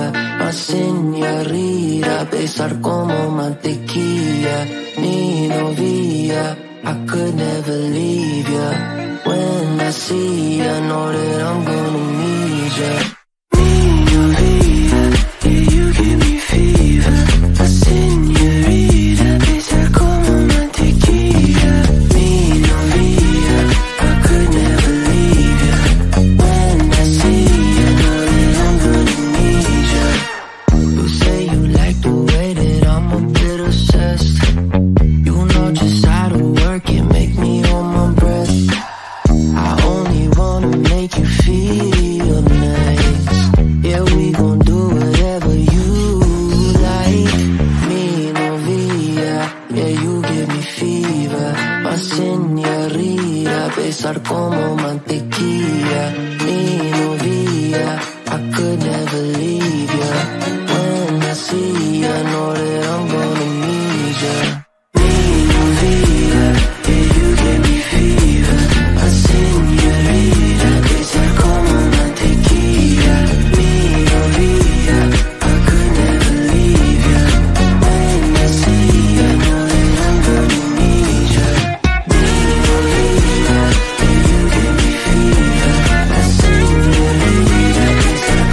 mantequilla, paseña, rira, besar como mantequilla, mi novia, I could never leave ya, when I see ya, know that I'm gonna need ya. Señorita, besar como mantequilla, mi novia, I could never leave ya, when I see ya, know that I'm gonna need ya.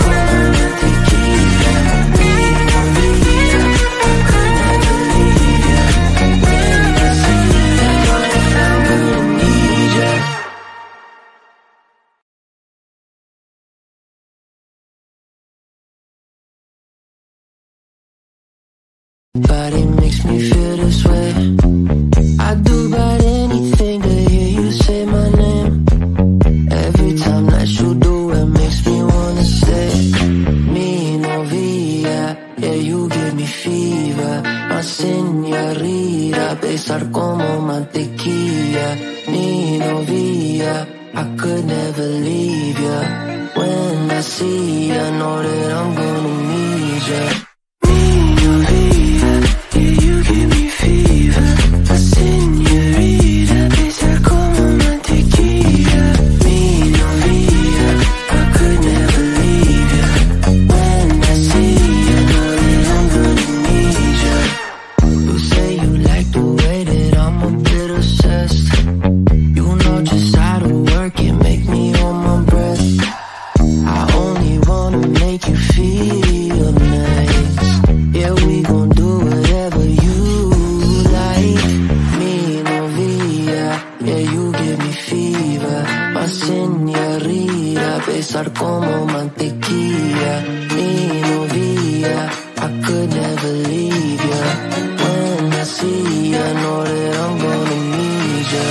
But it makes me feel this way. I'd do about anything to hear you say my name. Every time that you do, it makes me wanna stay. Mi novia, yeah, you give me fever. Paseñarita, besar como mantequilla. Mi novia, I could never leave ya. When I see ya, know that I'm gonna need ya. Besar como mantequilla, mi novia, I could never leave ya, when I see ya, know that I'm gonna need ya.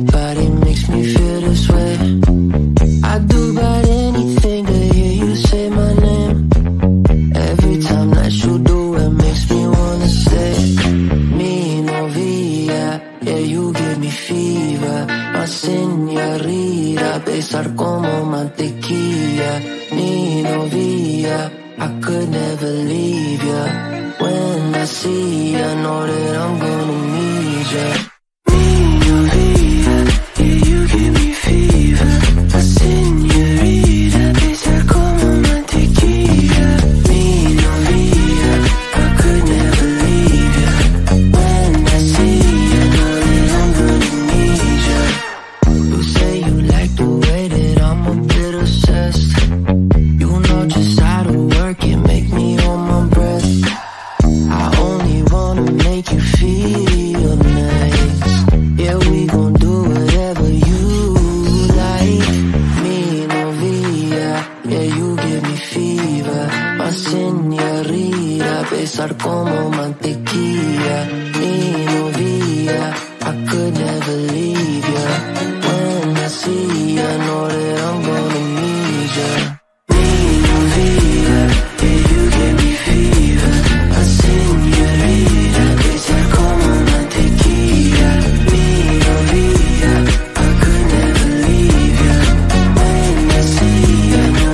But it makes me feel this way. I'd do about anything to hear you say my name. Every time that you do, it makes me wanna stay. Mi novia, yeah, you give me fever. Paseñarita, besar como mantequilla. Mi novia, I could never leave ya. When I see ya, know that I'm gonna need ya. You feel nice. besar como mantequilla. Mi novia, I could never leave ya. When I see ya, know that I'm gonna need ya. Mi novia, yeah, you give me fever. I sing your vida, besar como mantequilla. Mi novia, I could never leave ya.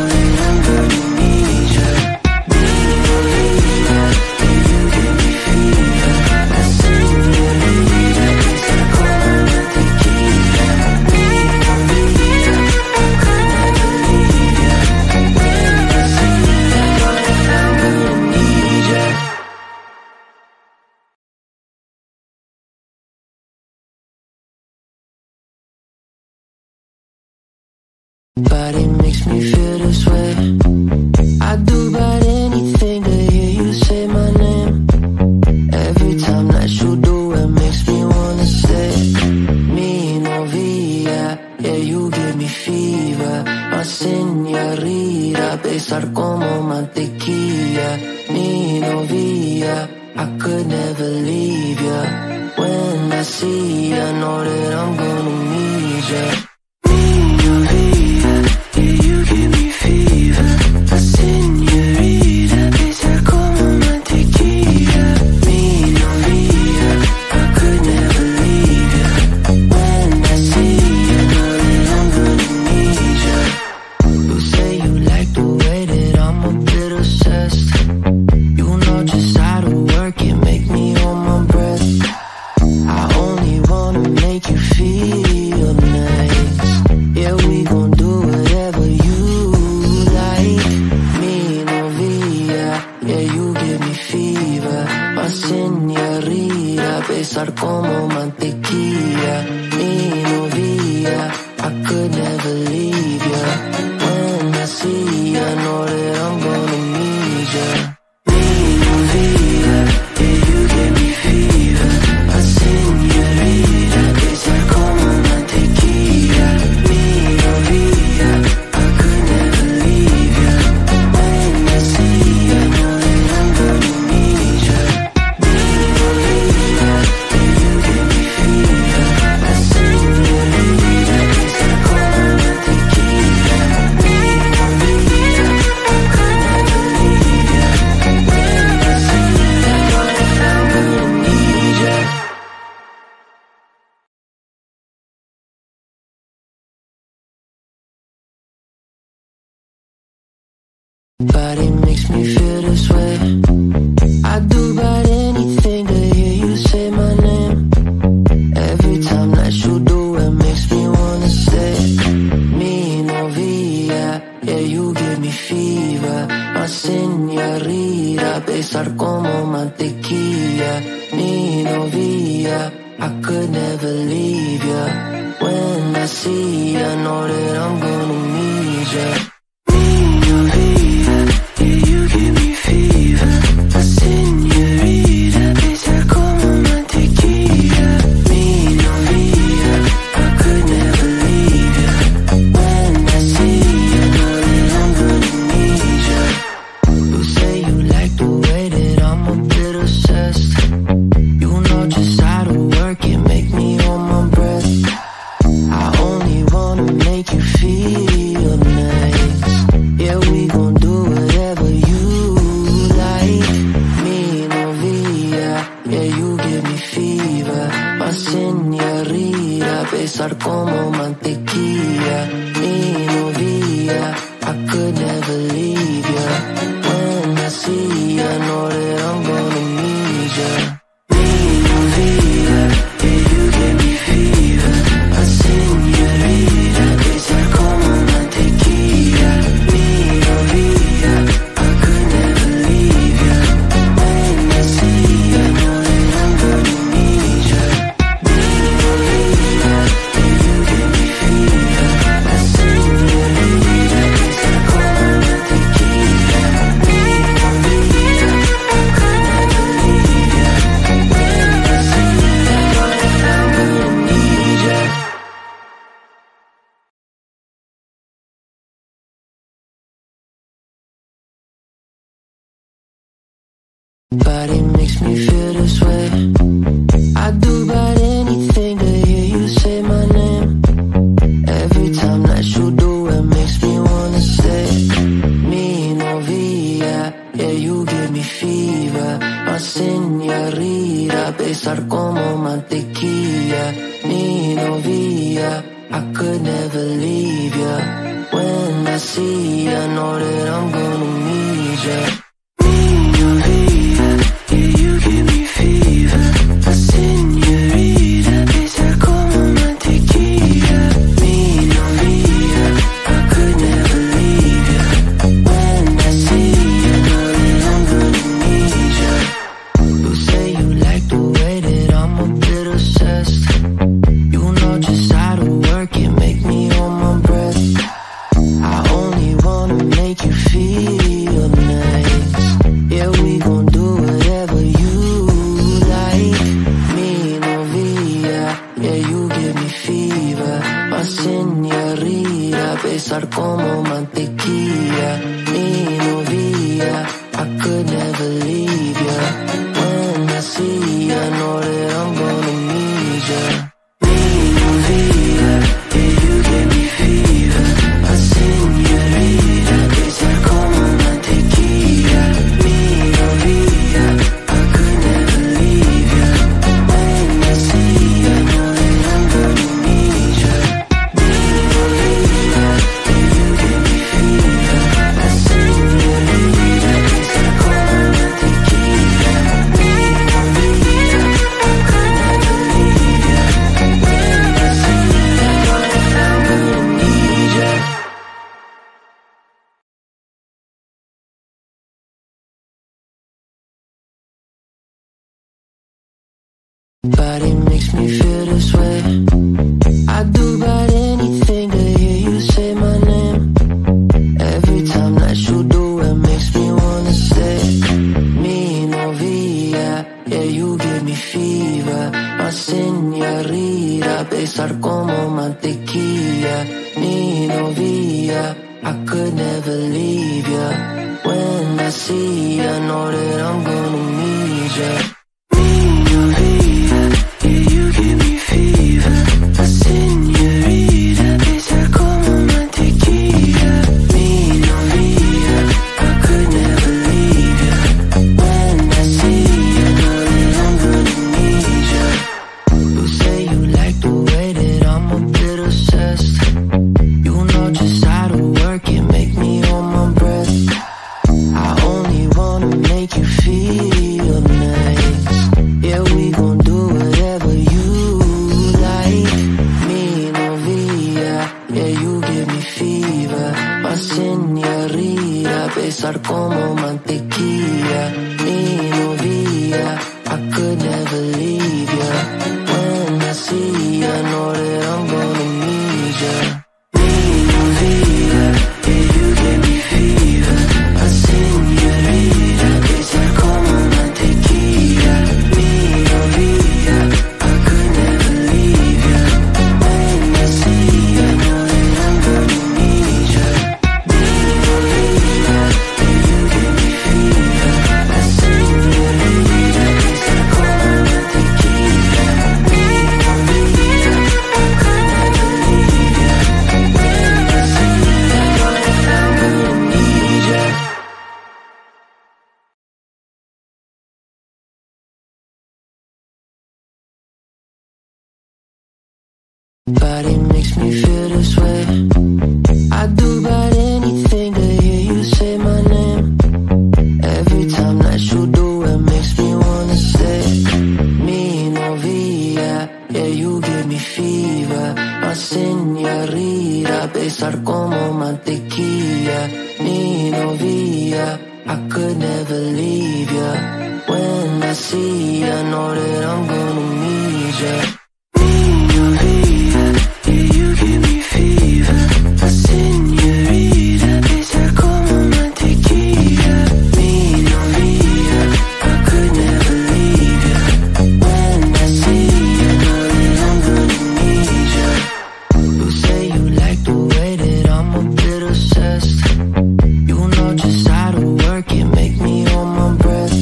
When I see ya, know that I'm gonna need ya. Mi novia, yeah, you give me fever. I sing your vida, besar como mantequilla. Mi novia, I could never leave ya. When I see ya, know that I'm gonna need ya. Body makes me feel this way. I do about anything to hear you say my name. Every time that you do, it makes me wanna stay. Mi novia, yeah, you give me fever. My señorita, besar como mantequilla. Mi novia, I could never leave ya. When I see ya, know that I'm gonna need ya. Mi novia, yeah, you give me fever. La señorita, besar como mantequilla. Mi novia, I could never leave ya. When I see ya, know that I'm gonna need ya. You say you like the way that I'm a bit obsessed. You know just how to work it, make me on my breath. I only wanna make you feel nice. Yeah, we gon' do whatever you like. Mi novia, yeah, you give me fever. My señorita, besar como mantequilla. Mi novia, I could never leave ya. When I see ya, know that I'm gonna need ya. Mi novia, yeah, you give me fever. La señorita, besar como mantequilla. Mi novia, I could never leave ya. When I see ya, know that I'm gonna need ya. Mi novia, yeah, you give me fever. La señorita, besar como mantequilla. Mi novia, I could never leave ya. When I see ya, know that I'm gonna need ya. Body makes me feel this way. I do about anything to hear you say my name. Every time that you do, it makes me wanna stay. Mi novia, yeah, you give me fever. My señorita, besar como mantequilla. Mi novia, I could never leave ya. When I see ya, know that I'm gonna need ya. Mi novia, yeah, you give me fever. La señorita, besar como mantequilla. Mi novia, I could never leave ya. When I see ya, know that I'm gonna need ya. You say you like the way that I'm a bit obsessed. You know just how to work it, make me on my breath. I only wanna make you feel nice. Yeah, we gon' do whatever you like. Mi novia, yeah, you give me fever. My señorita, besar como mantequilla. Mi novia, I could never leave ya. When I see ya, know that I'm gonna need ya. Mi novia, yeah, you give me fever. La señorita, besar como mantequilla. Mi novia, I could never leave ya. When I see ya, know that I'm gonna need ya. Mi novia, yeah, you give me body makes me feel this way. I'd do about anything to hear you say my name. Every time that you do, it makes me wanna stay. Mi novia, yeah, you give me fever. My señorita, besar como mantequilla. Mi novia, I could never leave ya. When I see ya, know that I'm gonna need ya. Señorita, besar como mantequilla. Mi novia, I could never leave ya. When I see ya, know that I'm gonna need ya. Mi novia, yeah, you give me fever. My señorita, besar como mantequilla. Mi novia, I could never leave ya. When I see ya, know that I'm gonna need ya. Body makes me feel this way. I'd do about anything to hear you say my name. Every time that you do, it makes me wanna stay. Mi novia, yeah, you give me fever. My señorita, besar como mantequilla. Mi novia, I could never leave ya. When I see ya, know that I'm gonna need ya. Besar como mantequilla. Mi novia, I could never leave ya. When I see ya, know that I'm gonna need ya. Mi novia, yeah, you give me fever. My señorita, besar como mantequilla. Mi novia, I could never leave ya. When I see ya, know that I'm gonna need ya. Mi novia, body makes me feel this way. I'd do about anything to hear you say my name. Every time that you do, it makes me wanna stay. Mi novia, yeah, you give me fever. My señorita, besar como mantequilla. Mi novia, I could never leave ya. When I see ya, know that I'm gonna need ya. You know just how to work it, make me on my breath.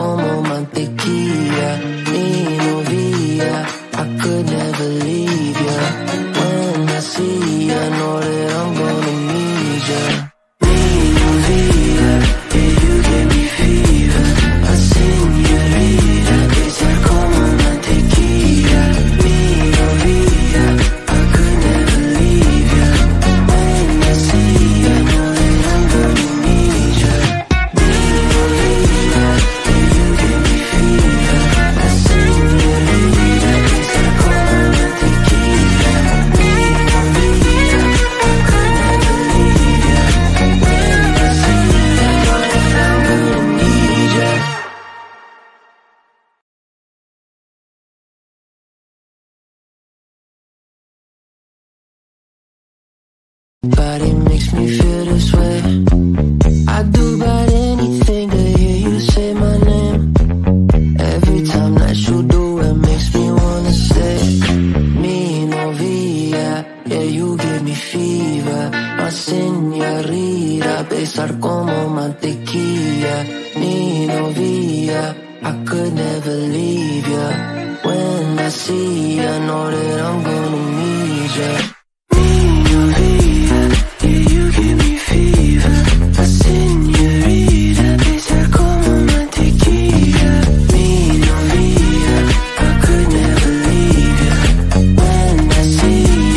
como mantequilla. Ni novia, I could never leave ya. When I see ya, I know that I'm gonna need ya. Ni novia, yeah, you gave me fever. I seen you leave ya, besar como mantequilla. Ni novia, I could never leave ya. When I see ya, I know that I'm gonna need ya. Ni novia, yeah, you gave me fever. I seen you leave ya, besar como mantequilla. Ni novia, I could never leave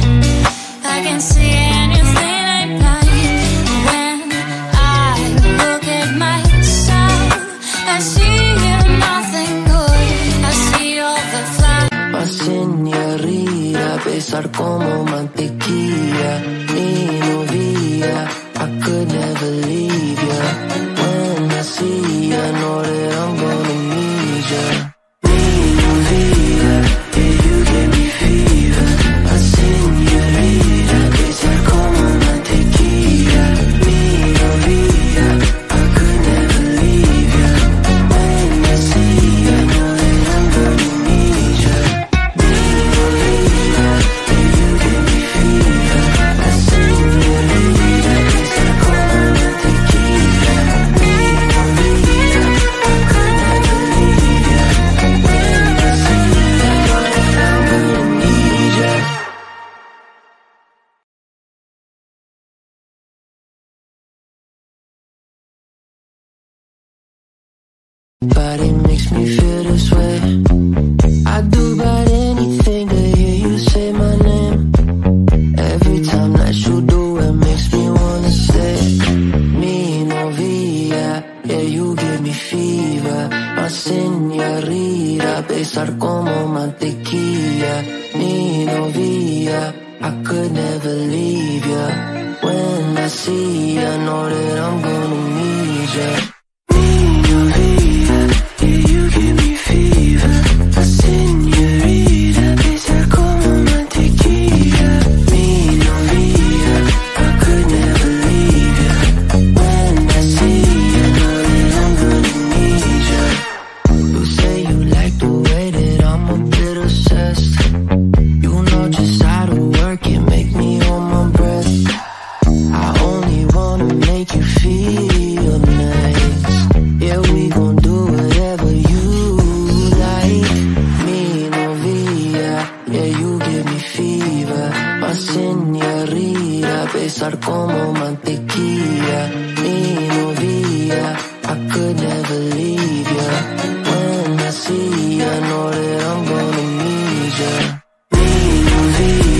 ya. When I see ya, I know that I'm gonna need ya. Body makes me feel this way. I'd do about anything to hear you say my name. Every time that you do, it makes me wanna say, mi novia, yeah, you give me fever. My señorita, besar como mantequilla. Mi novia, I could never leave ya. When I see ya, I know that I'm gonna need ya. Body makes me feel this way. I'd do about anything to hear you say my name. Every time that you do, it makes me wanna say, mi novia, yeah, you give me fever. My señorita, besar como mantequilla. Mi novia, I could never leave ya. When I see ya, I know that I'm gonna need ya.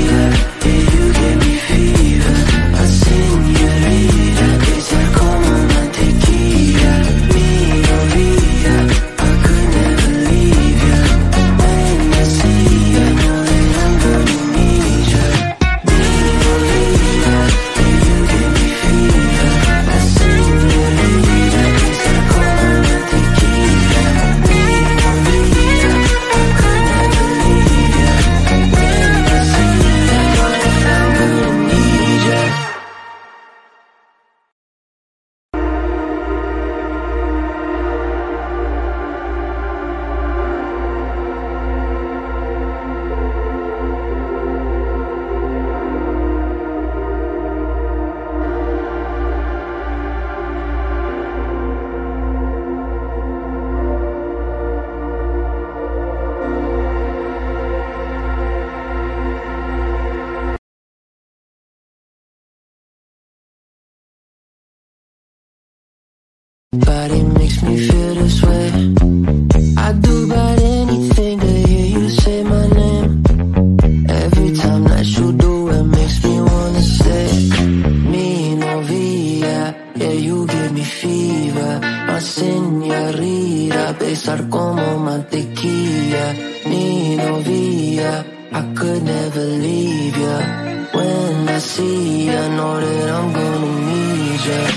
besar como mantequilla. Mi novia, I could never leave ya. When I see ya, know that I'm gonna need ya.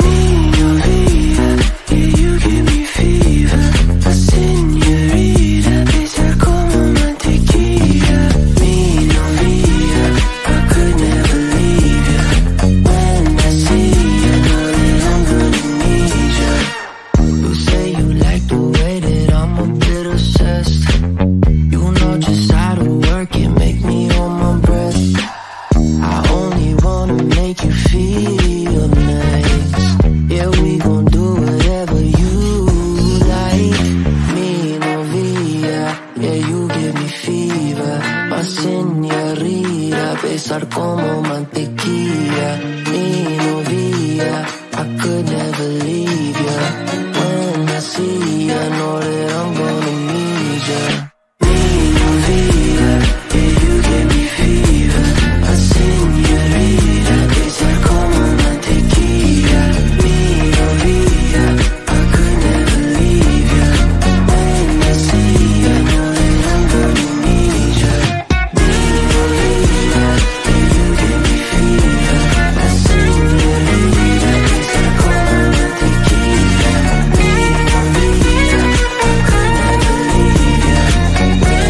Mi novia, yeah, you give me fever. La señorita, besar como mantequilla. Mi novia, I could never leave ya. When I see ya, know that I'm gonna need ya. You say you like the way that I'm a bit obsessed. You know just how to work it, make me hold my breath. I only wanna make you feel nice. Yeah, we gon' do whatever you like. Mi novia, yeah, you give me fever. My señorita, besar como mantequilla. Mi novia, I could never leave ya. When I see ya, know that I'm gonna need ya. Mi novia, yeah, you give me fever. La señorita, besar como mantequilla. Mi novia, I could never leave ya. When I see ya, know that I'm gonna need ya. Mi novia, yeah, you give me fever. La señorita, besar como mantequilla. Mi novia, I could never leave ya. When I see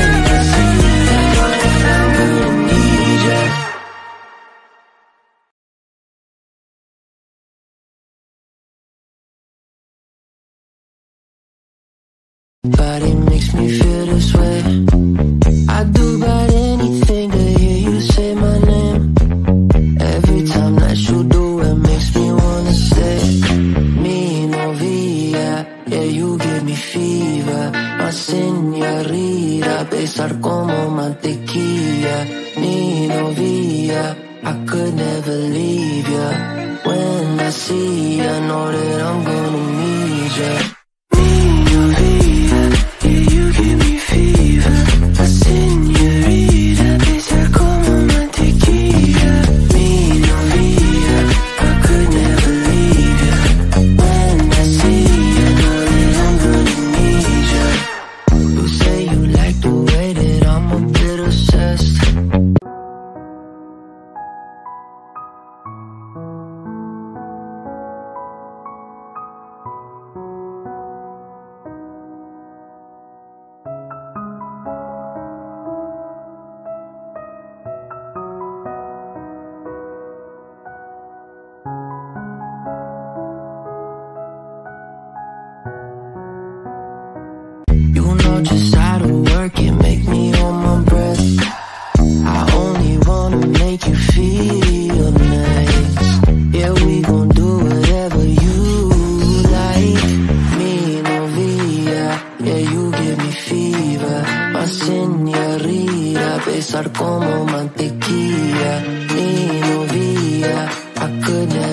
ya, know that I'm gonna need ya. Body makes me feel this way. I'd do about anything to hear you say my name. Every time that you do it makes me wanna stay. Mi novia, yeah, you give me fever. My señorita, besar como mantequilla. Mi novia, I could never leave ya. When I see ya, know that I'm gonna need ya. Mi novia, yeah, you give me fever. La señorita, besar como mantequilla. Mi novia, I could never leave ya. When I see ya, know that I'm gonna need ya. You say you like the way that I'm a bit obsessed. You know just how to work it, make me hold my breath. I only wanna make you feel nice. Yeah, we gon' do whatever you like. Mi novia, yeah, you give me fever. My señorita, besar como mantequilla. Mi novia, I could never